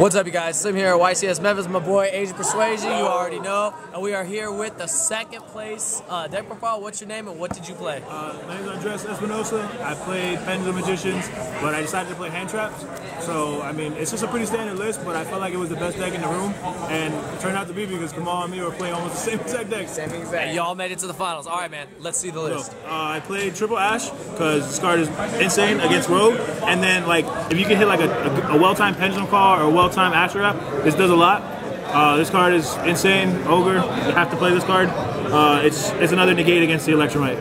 What's up, you guys? Slim here at YCS Memphis, my boy AJ Persuasion, you already know. And we are here with the second place deck profile. What's your name and what did you play? My name is Andres Espinosa. I played Pendulum Magicians, but I decided to play Hand Traps. So, I mean, it's just a pretty standard list, but I felt like it was the best deck in the room. And it turned out to be because Kamal and me were playing almost the same exact deck. Same exact. And y'all made it to the finals. All right, man, let's see the list. So, I played Triple Ash because this card is insane against Rogue. And then, like, if you can hit like a well-timed Pendulum Call or a well-timed Astrorap, this does a lot. This card is insane. Ogre, you have to play this card. It's another negate against the Electromite.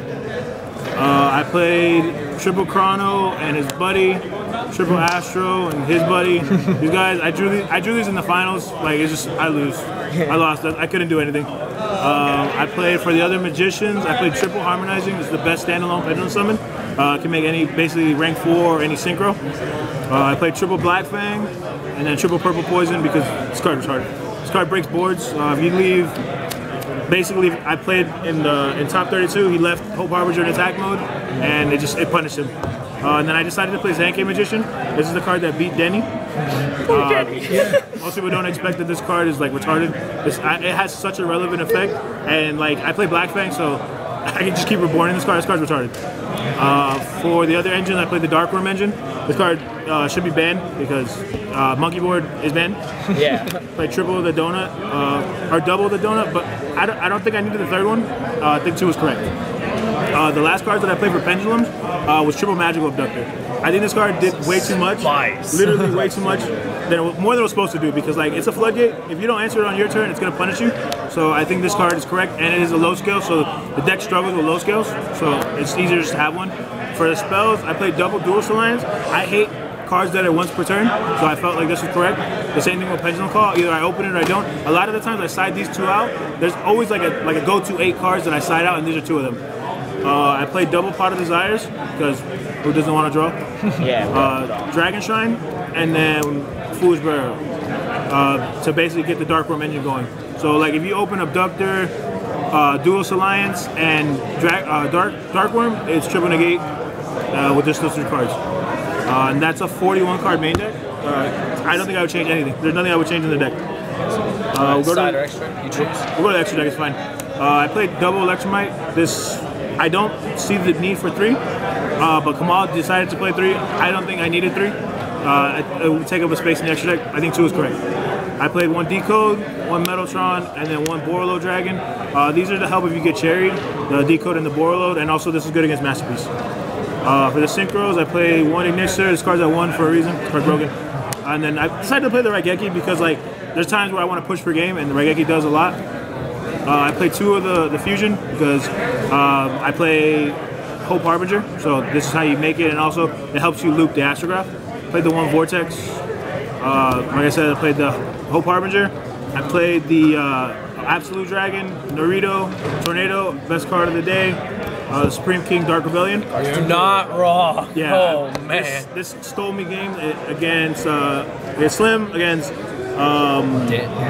I played Triple Chrono and his buddy, Triple Astro and his buddy. These guys, I drew these in the finals. Like, it's just, I lost. I couldn't do anything. I played for the other magicians. I played Triple Harmonizing. It's the best standalone Pendulum Summon. Can make any basically rank 4 or any synchro. I played Triple Black Fang and then Triple Purple Poison because this card was hard. This card breaks boards. If you leave, basically I played in top 32. He left Hope Arbinger in attack mode and it punished him. And then I decided to play Zanke Magician. This is the card that beat Denny. Most people don't expect that this card is like retarded. It has such a relevant effect. And like I play Black Fang, so I can just keep reborn in this card. This card's retarded. For the other engine, I played the Darkworm engine. This card should be banned because Monkey Board is banned. Yeah. Played Triple the Donut, or Double the Donut, but I don't think I needed the third one. I think 2 was correct. The last card that I played for Pendulums was Triple Magical Abductor. I think this card did way too much, literally way too much, more than it was supposed to do, because like it's a floodgate. If you don't answer it on your turn, it's going to punish you. So I think this card is correct, and it is a low scale, so the deck struggles with low scales, so it's easier just to have one. For the spells, I played double Duelist Alliance. I hate cards that are once per turn, so I felt like this was correct. The same thing with Pendulum Call, either I open it or I don't. A lot of the times I side these 2 out. There's always like a go-to 8 cards that I side out, and these are 2 of them. I played double Pot of Desires because who doesn't want to draw? Yeah. Dragonshrine and then Fool's Burrow to basically get the Darkworm engine going. So like if you open Abductor, Duelist Alliance, and Darkworm, it's triple negate with just those 3 cards. And that's a 41 card main deck. I don't think I would change anything. There's nothing I would change in the deck. We'll go to the extra deck. It's fine. I played double Electromite. I don't see the need for 3, but Kamal decided to play 3. I don't think I needed 3. It would take up a space in the extra deck. I think 2 is correct. I played 1 Decode, 1 Metaltron, and then 1 Borload Dragon. These are to help if you get cherry, the Decode and the Borload, and also this is good against Masterpiece. For the synchros, I play 1 Igniter. This card's at 1 for a reason. This card's broken. And then I decided to play the Rageki because like there's times where I want to push for game, and the Rageki does a lot. I play 2 of the fusion because I play Hope Arbinger, so this is how you make it, and also it helps you loop the Astrograph. I played the 1 Vortex. Like I said, I played the Hope Arbinger. I played the Absolute Dragon, Naruto, Tornado, best card of the day, Supreme King Dark Rebellion. You're not wrong. Yeah, oh man. This stole me game against Slim, against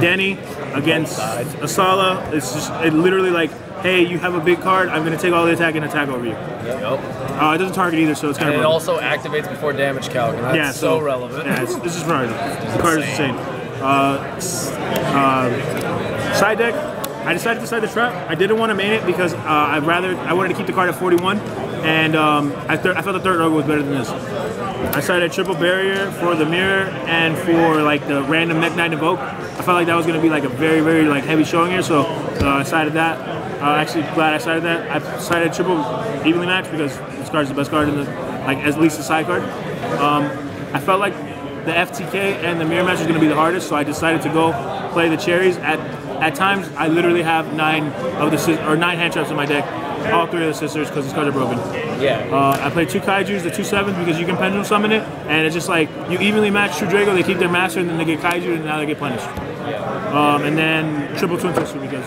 Denny, against Asala. It's just literally like, hey, you have a big card, I'm going to take all the attack and attack over you. Yep. It doesn't target either, so it's kind of relevant. It also activates before damage calc, and that's so relevant. Yeah, this is right. The card is insane. Side deck, I decided to side the trap. I didn't want to main it because I wanted to keep the card at 41, and I thought the third rogue was better than this. I sided Triple Barrier for the Mirror and for like the random Mech Knight Evoke. I felt like that was going to be like a very, very like heavy showing here, so I sided that. Actually, glad I sided that. I sided Triple Evenly Match because this card is the best card in the, like, at least the side card. I felt like the FTK and the Mirror match was going to be the hardest, so I decided to go play the cherries. At times, I literally have 9 hand traps in my deck. All 3 of the sisters because this card are broken. Yeah. I play 2 Kaijus, the 2/7s, because you can Pendulum Summon it, and it's just like you evenly match True Drago, they keep their master, and then they get Kaiju, and now they get punished. Yeah. And then Triple Twin Twister because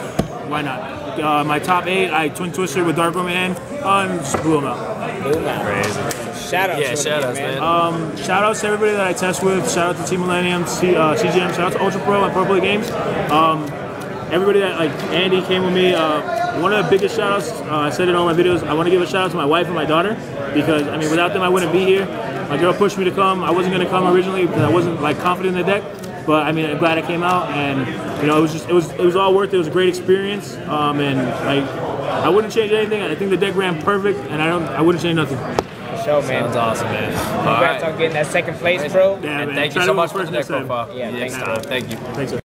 why not? My top 8, I Twin Twister with Darkworm and just blew them out. Crazy. Shoutouts, man. Shoutouts to everybody that I test with. Shout out to Team Millennium, CGM. Shout out to Ultra Pro and Purple Games. Everybody that like Andy came with me. One of the biggest shoutouts, I said it in all my videos, I want to give a shout out to my wife and my daughter because, I mean, without them I wouldn't be here. My girl pushed me to come. I wasn't going to come originally because I wasn't like confident in the deck. But I mean, I'm glad I came out, and you know, it was all worth it. It was a great experience, and like, I wouldn't change anything. I think the deck ran perfect, and I wouldn't change nothing. Show, man. Sounds awesome, man. Congrats on getting that second place, bro. Yeah, and thank you so much for the deck profile. Yeah, thanks, Tom. Thank you. Thanks, sir.